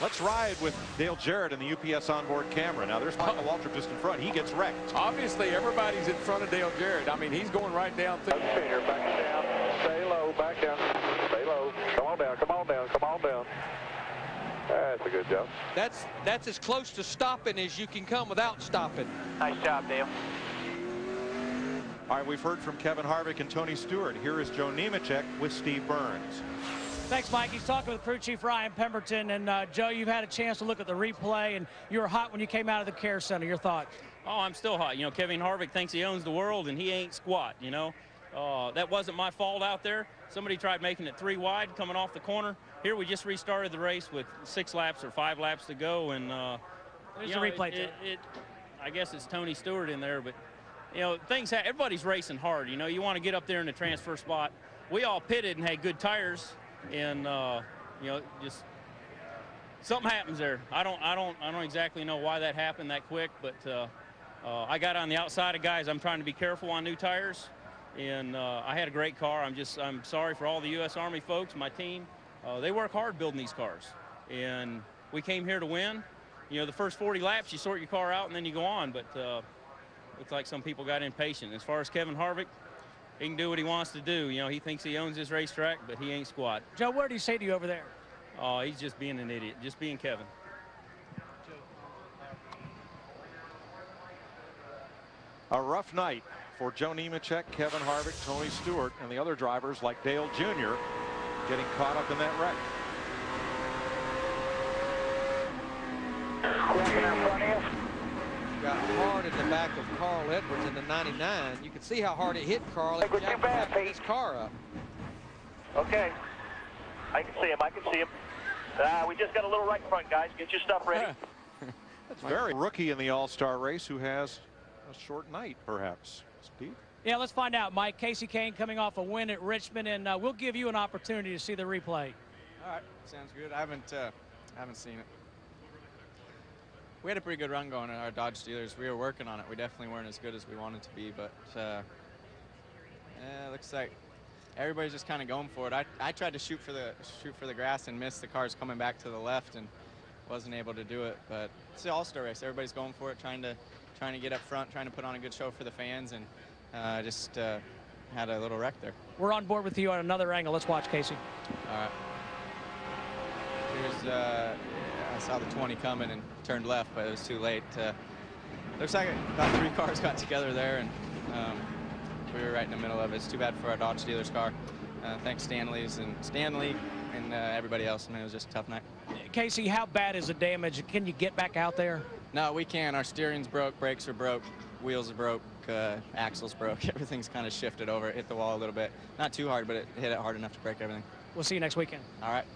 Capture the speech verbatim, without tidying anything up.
Let's ride with Dale Jarrett and the U P S onboard camera. Now there's Michael Waltrip just in front. He gets wrecked. Obviously, everybody's in front of Dale Jarrett. I mean, he's going right down. Back down. Stay low. Back down. Stay low. Come on down. Come on down. Come on down. That's a good job. That's that's as close to stopping as you can come without stopping. Nice job, Dale. All right, we've heard from Kevin Harvick and Tony Stewart. Here is Joe Nemechek with Steve Burns. Thanks, Mike. He's talking with crew chief Ryan Pemberton. And, uh, Joe, you've had a chance to look at the replay, and you were hot when you came out of the care center. Your thoughts? Oh, I'm still hot. You know, Kevin Harvick thinks he owns the world, and he ain't squat, you know. Uh, that wasn't my fault out there. Somebody tried making it three wide coming off the corner. Here we just restarted the race with six laps or five laps to go. And, uh, you know, the replay it, it, it, I guess it's Tony Stewart in there, but, you know, things ha everybody's racing hard. You know, you want to get up there in the transfer spot. We all pitted and had good tires. And, uh, you know, just something happens there. I don't, I don't, I don't exactly know why that happened that quick, but uh, uh, I got on the outside of guys. I'm trying to be careful on new tires, and uh, I had a great car. I'm just, I'm sorry for all the U S Army folks, my team. Uh, they work hard building these cars, and we came here to win. You know, the first forty laps, you sort your car out, and then you go on. But uh, looks like some people got impatient. As far as Kevin Harvick, he can do what he wants to do. You know, he thinks he owns his racetrack, but he ain't squat. Joe, what did he say to you over there? Oh, he's just being an idiot, just being Kevin. A rough night for Joe Nemechek, Kevin Harvick, Tony Stewart, and the other drivers like Dale Junior getting caught up in that wreck. Got hard at the back of Carl Edwards in the ninety-nine. You can see how hard it hit Carl. Edwards too bad, Pete. His car up. Okay. I can see him. I can see him. Uh, we just got a little right front, guys. Get your stuff ready. That's very rookie in the All-Star race who has a short night, perhaps. Steve? Yeah, let's find out, Mike. Kasey Kahne coming off a win at Richmond, and uh, we'll give you an opportunity to see the replay. All right. Sounds good. I haven't, uh, I haven't seen it. We had a pretty good run going in our Dodge Steelers. We were working on it. We definitely weren't as good as we wanted to be, but uh, eh, looks like everybody's just kind of going for it. I, I tried to shoot for the shoot for the grass and missed. The car's coming back to the left and wasn't able to do it. But it's the All-Star race. Everybody's going for it, trying to trying to get up front, trying to put on a good show for the fans, and uh, just uh, had a little wreck there. We're on board with you on another angle. Let's watch, Kasey. All right. Here's. Uh, I saw the twenty coming and turned left, but it was too late. Uh, looks like about three cars got together there, and um, we were right in the middle of it. It's too bad for our Dodge Steelers car. Uh, thanks Stanley's and Stanley and uh, everybody else. I mean, it was just a tough night. Kasey, how bad is the damage? Can you get back out there? No, we can. Our steering's broke, brakes are broke, wheels are broke, uh, axles broke. Everything's kind of shifted over. It hit the wall a little bit. Not too hard, but it hit it hard enough to break everything. We'll see you next weekend. All right.